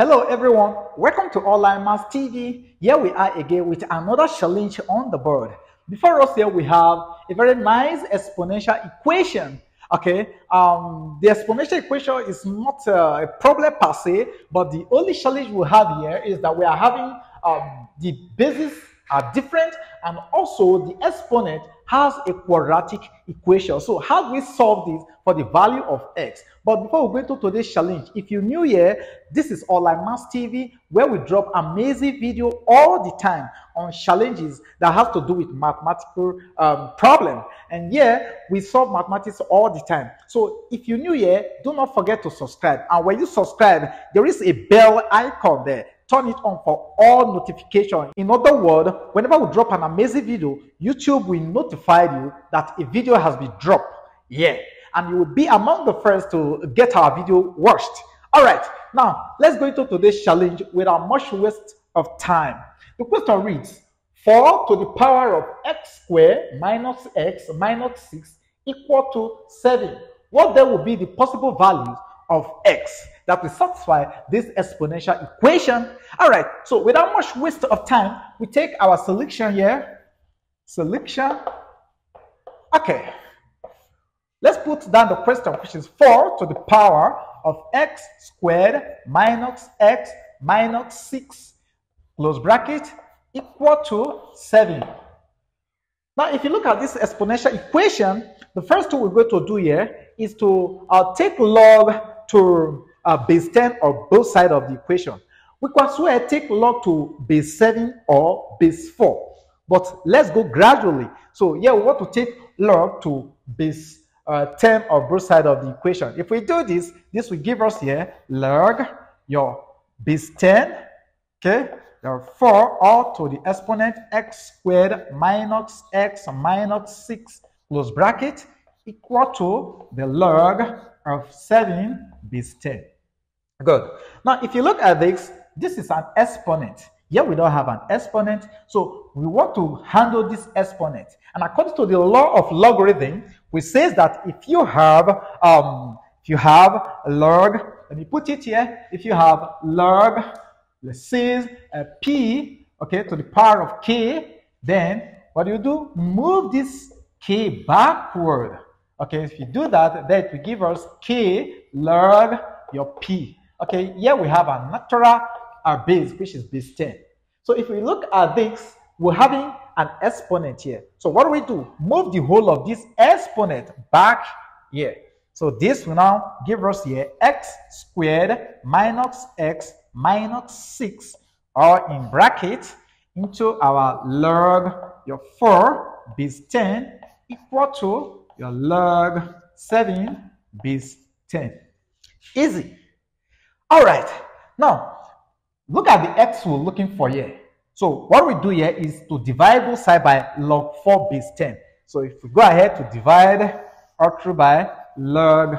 Hello everyone, welcome to OnlineMathsTV. Here we are again with another challenge on the board. Before us here we have a very nice exponential equation. Okay, the exponential equation is not a problem per se, but the only challenge we have here is that we are having the bases are different and also the exponent has a quadratic equation. So how do we solve this for the value of x? But before we go into today's challenge, if you're new here, this is OnlineMathsTV, where we drop amazing video all the time on challenges that have to do with mathematical problem. And yeah, we solve mathematics all the time. So if you're new here, do not forget to subscribe. And when you subscribe, there is a bell icon there. Turn it on for all notifications. In other words, whenever we drop an amazing video, YouTube will notify you that a video has been dropped. Yeah, and you will be among the first to get our video watched. All right, now let's go into today's challenge without much waste of time. The question reads, 4 to the power of x squared minus x minus 6 equal to 7. What then will be the possible values of x that will satisfy this exponential equation? All right, so without much waste of time, we take our selection here. Selection. Okay, let's put down the question, which is 4 to the power of x squared minus x minus 6 close bracket equal to 7. Now if you look at this exponential equation, the first thing we're going to do here is to take log to base 10 or both sides of the equation. We can as well take log to base 7 or base 4, but let's go gradually. So yeah, we want to take log to base 10 or both sides of the equation. If we do this, this will give us here log your base 10, okay, your 4 all to the exponent x squared minus x minus 6 close bracket equal to the log of 7 base 10. Good. Now, if you look at this is an exponent. Here we don't have an exponent, so we want to handle this exponent. And according to the law of logarithm, which says that if you have log, let me put it here. If you have log, let's say p, okay, to the power of k, then what do? Move this k backward. Okay, if you do that, then it will give us k log your p. Okay, here we have a natural base, which is base 10. So if we look at this, we're having an exponent here. So what do? Move the whole of this exponent back here. So this will now give us here x squared minus x minus 6, or in bracket, into our log your 4 base 10 equal to your log 7 base 10. Easy. All right. Now, look at the x we're looking for here. So what we do here is to divide both sides by log 4 base 10. So if we go ahead to divide all through by log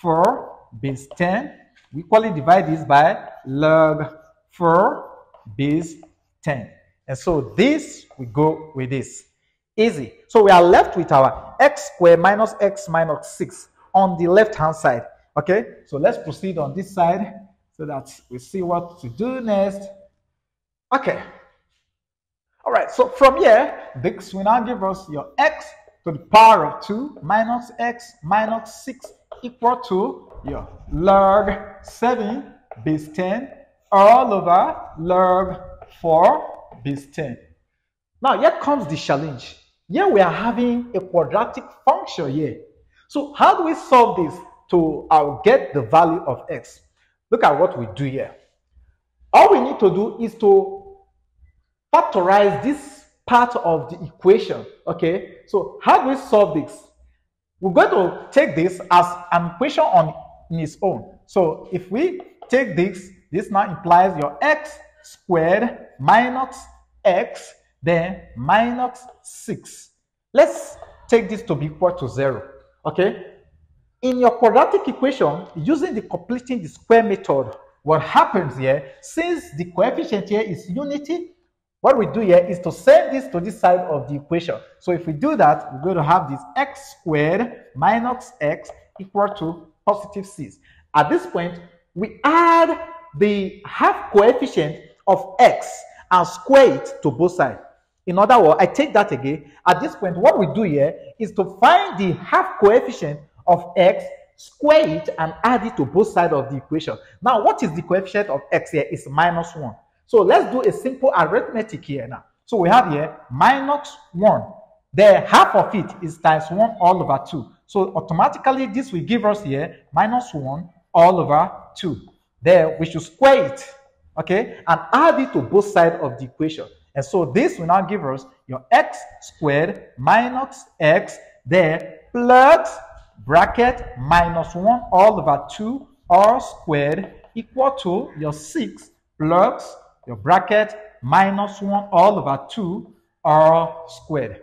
4 base 10, we equally divide this by log 4 base 10. And so this will go with this. Easy. So we are left with our x squared minus x minus 6 on the left hand side. Okay, so let's proceed on this side so that we see what to do next. Okay, all right, so from here this will now give us your x to the power of 2 minus x minus 6 equal to your log 7 base 10 all over log 4 base 10. Now here comes the challenge. Here we are having a quadratic function here. So how do we solve this to get the value of x? Look at what we do here. All we need to do is to factorize this part of the equation. Okay, so how do we solve this? We're going to take this as an equation in its own. So if we take this now implies your x squared minus x then minus 6. Let's take this to be equal to 0. Okay, in your quadratic equation, using the completing the square method, what happens here, since the coefficient here is unity, what we do here is to send this to this side of the equation. So if we do that, we're going to have this x squared minus x equal to positive 6. At this point, we add the half coefficient of x and square it to both sides. In other words, I take that again. At this point, what we do here is to find the half coefficient of x, square it, and add it to both sides of the equation. Now, what is the coefficient of x here? It's minus 1. So let's do a simple arithmetic here now. So we have here minus 1. The half of it is times 1 all over 2. So automatically, this will give us here minus 1 all over 2. Then we should square it, okay, and add it to both sides of the equation. And so this will now give us your x squared minus x, then plus bracket minus 1 all over 2 all squared equal to your 6 plus your bracket minus 1 all over 2 all squared.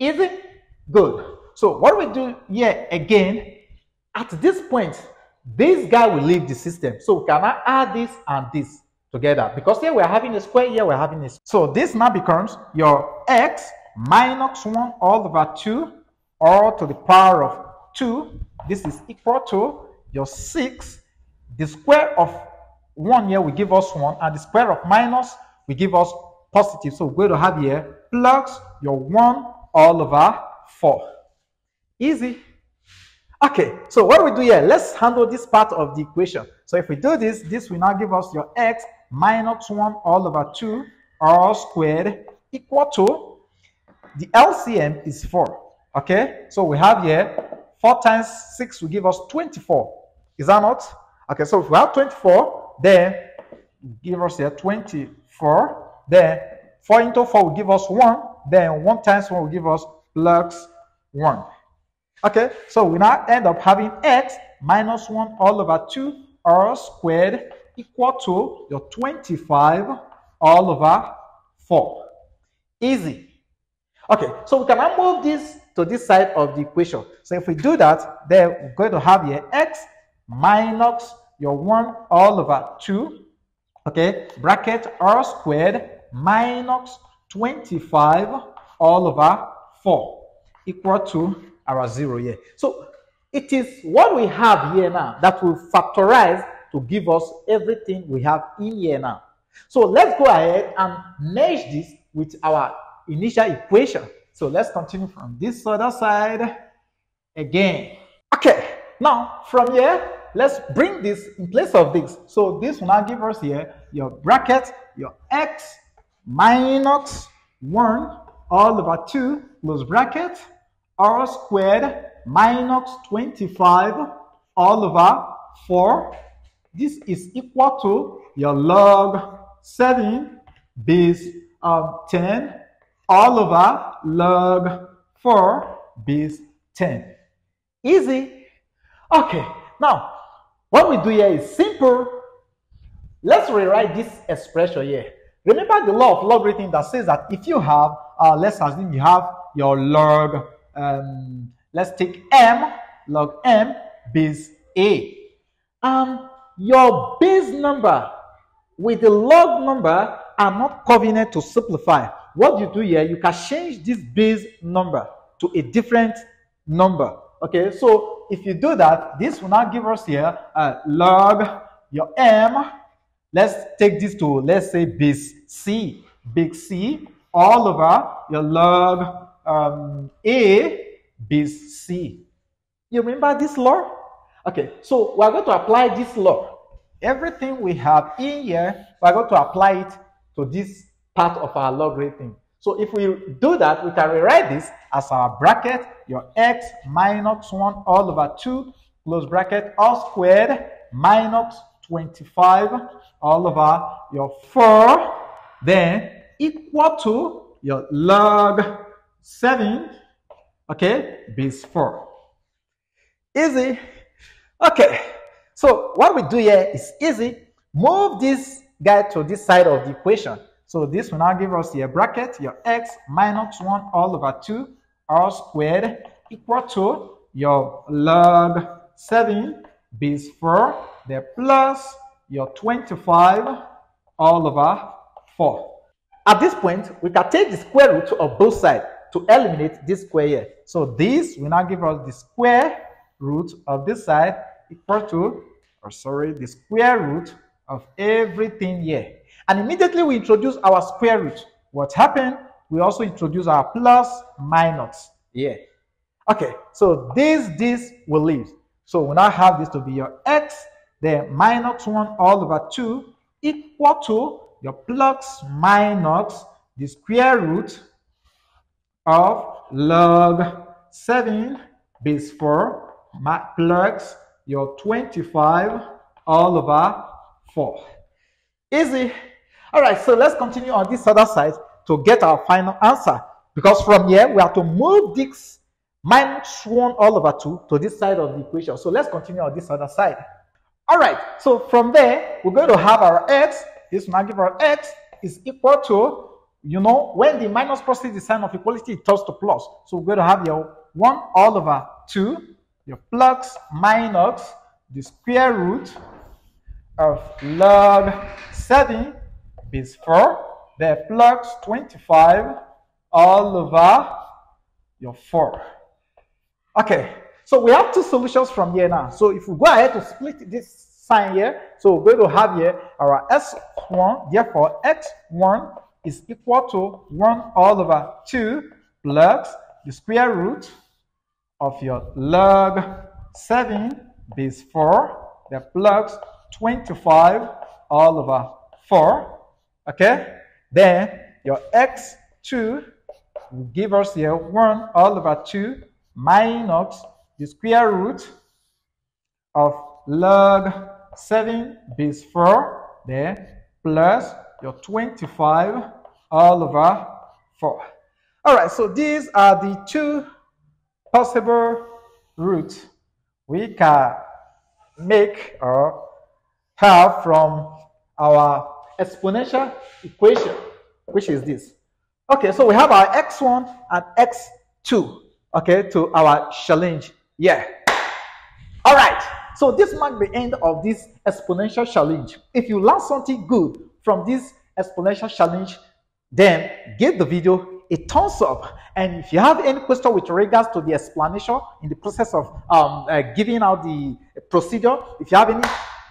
Is it good? So what we do here again, at this point, this guy will leave the system. So we cannot add this and this together, because here we're having a square, here we're having a square. So this now becomes your x minus 1 all over 2 all to the power of 2. This is equal to your 6. The square of 1 here will give us 1, and the square of minus will give us positive. So we're going to have here plus your 1 all over 4. Easy. Okay, so what do we do here? Let's handle this part of the equation. So if we do this, this will now give us your x minus 1 all over 2 all squared equal to, the LCM is 4. Okay, so we have here 4 times 6 will give us 24. Is that not? Okay, so if we have 24, then give us here 24. Then 4 into 4 will give us 1. Then 1 times 1 will give us plus 1. Okay, so we now end up having x minus 1 all over 2 all squared equal to your 25 all over 4. Easy. Okay, so we can now move this to this side of the equation. So if we do that, then we're going to have here x minus your 1 all over 2, okay, bracket all squared minus 25 all over 4 equal to our 0 here. So it is what we have here now that will factorize to give us everything we have in here now. So let's go ahead and merge this with our initial equation. So let's continue from this other side again. Okay, now from here, let's bring this in place of this. So this will now give us here your bracket, your x minus 1 all over 2 close bracket r squared minus 25 all over 4. This is equal to your log 7 base 10 all over log 4 base 10. Easy. Okay, now what we do here is simple. Let's rewrite this expression here. Remember the law of logarithms that says that if you have, let's assume you have your log, let's take m, log m base a, your base number with the log number are not covenant to simplify. What you do here, you can change this base number to a different number. Okay, so if you do that, this will now give us here log your m, let's take this to, let's say, base c, big C all over your log a base c. You remember this law? Okay, so we're going to apply this law. Everything we have in here, we're going to apply it to this part of our logarithm. So if we do that, we can rewrite this as our bracket, your x minus 1 all over 2 close bracket all squared minus 25 all over your 4, then equal to your log 7, okay, base 4. Easy. Okay, so what we do here is easy. Move this guy to this side of the equation. So this will now give us your bracket, your x minus 1 all over 2 all squared equal to your log 7 base 4, the plus your 25 all over 4. At this point, we can take the square root of both sides to eliminate this square here. So this will now give us the square root of this side equal to, the square root of everything here. And immediately we introduce our square root. What happened? We also introduce our plus minus here. Okay, so this will leave. So we now have this to be your x, then minus 1 all over 2 equal to your plus minus the square root of log 7 base 4 plus your 25 all over 4. Easy. All right, so let's continue on this other side to get our final answer, because from here we have to move this minus 1 all over 2 to this side of the equation. So let's continue on this other side. All right, so from there we're going to have our x. This will now give our x is equal to, you know, when the minus crosses the sign of equality, it turns to plus. So we're going to have your 1 all over 2, your plus minus the square root of log 7 base 4, then plus 25 all over your 4. Okay, so we have two solutions from here now. So if we go ahead to split this sign here, so we're going to have here our s1, therefore x1 is equal to 1 all over 2 plus the square root of your log 7 base 4, then plus 25 all over 4. Okay, then your x2 will give us here 1 all over 2 minus the square root of log 7 base 4, then plus your 25 all over 4. All right, so these are the two possible roots we can make or have from our exponential equation, which is this. Okay, so we have our x1 and x2, okay, to our challenge. Yeah. All right, so this marks the end of this exponential challenge. If you learn something good from this exponential challenge, then give the video a thumbs up. And if you have any question with regards to the explanation in the process of giving out the procedure, if you have any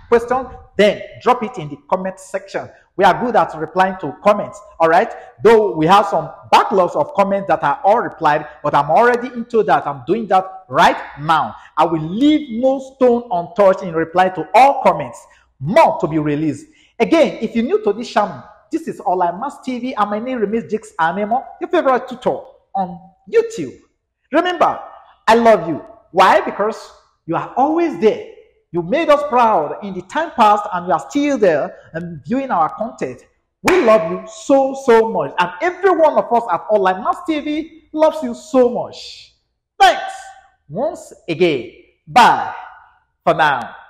question, then drop it in the comment section. We are good at replying to comments, all right? Though we have some backlogs of comments that are all replied, but I'm already into that. I'm doing that right now. I will leave no stone untouched in reply to all comments. More to be released. Again, if you're new to this channel, this is OnlineMathsTV, and my name remains Jix Anemo, your favorite tutor on YouTube. Remember, I love you. Why? Because you are always there. You made us proud in the time past, and you are still there and viewing our content. We love you so, so much. And every one of us at OnlineMathsTV loves you so much. Thanks once again. Bye for now.